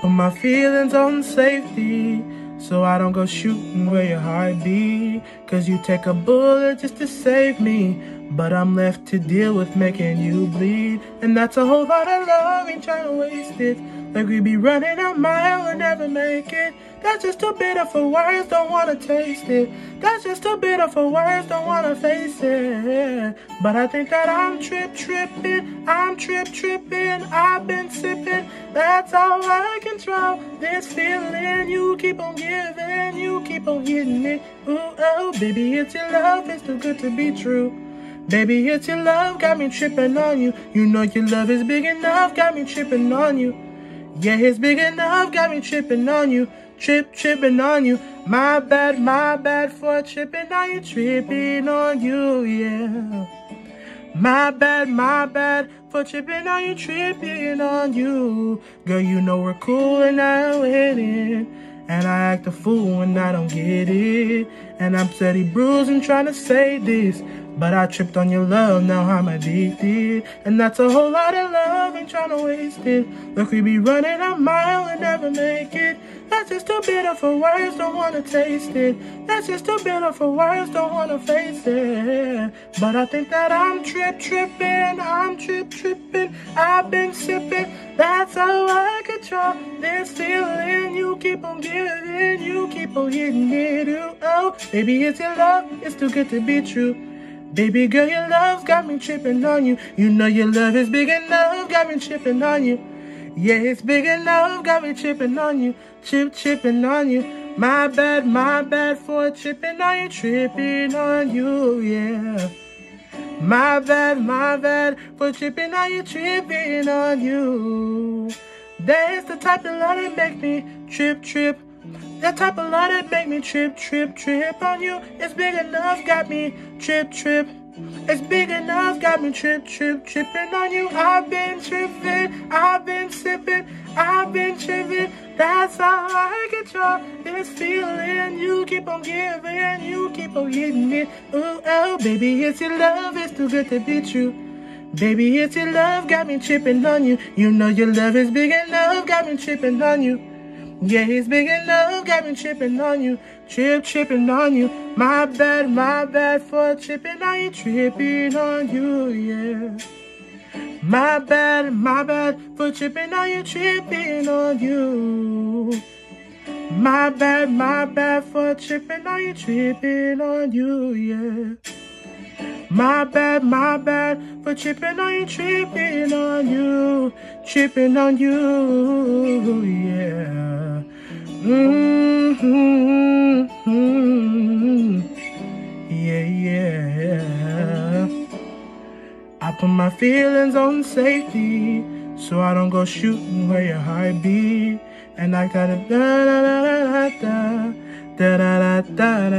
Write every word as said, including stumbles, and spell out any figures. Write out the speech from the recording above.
put my feelings on safety, so I don't go shooting where your heart be. Cause you take a bullet just to save me, but I'm left to deal with making you bleed. And that's a whole lot of love, ain't trying to waste it. Like we be running a mile and never make it. That's just too bitter for words, don't wanna taste it. That's just too bitter for words, don't wanna face it. But I think that I'm trip tripping, I'm trip tripping, I've been sipping. That's all I control, this feeling you keep on giving, you keep on hitting it. Ooh, oh, baby, it's your love, it's too good to be true. Baby, it's your love, got me tripping on you. You know your love is big enough, got me tripping on you. Yeah, it's big enough, got me tripping on you. Trip, tripping on you. My bad, my bad for tripping on you. Tripping on you, yeah. My bad, my bad for tripping on you. Tripping on you. Girl, you know we're cool and I'm with it. And I act a fool when I don't get it. And I'm steady bruising trying to say this, but I tripped on your love, now I'm addicted. And that's a whole lot of love, ain't tryna waste it. Look, we be running a mile and never make it. That's just too bitter for words, don't wanna taste it. That's just too bitter for words, don't wanna face it. But I think that I'm trip trippin', I'm trip trippin', I've been sippin'. That's all I control, this feeling you keep on giving, you keep on hitting it. Ooh, oh, baby, it's your love, it's too good to be true. Baby girl, your love's got me tripping on you. You know your love is big enough, got me tripping on you. Yeah, it's big enough, got me tripping on you. Chip, chipping on you. My bad, my bad for tripping on you. Tripping on you, yeah. My bad, my bad for tripping on you. Tripping on you. That's the type of love that make me trip, trip. That type of love that make me trip, trip, trip on you. It's big enough, got me trip, trip. It's big enough, got me trip, trip, tripping on you. I've been tripping, I've been sipping, I've been tripping. That's all I control, this feeling you keep on giving, you keep on hitting it. Ooh, oh, baby, it's your love, it's too good to be true. Baby, it's your love, got me tripping on you. You know your love is big enough, got me tripping on you. Yeah, he's big enough, got me tripping on you. Trip, tripping on you. My bad, my bad for tripping on you. Tripping on you, yeah. My bad, my bad for tripping on you. Tripping on you. My bad, my bad for tripping on you. Tripping on you, yeah. My bad, my bad for tripping on you. Tripping on you. Tripping on you, yeah. Mm-hmm. Yeah, yeah. I put my feelings on safety, so I don't go shooting where your heart be. And I gotta da da da da da da da da da da.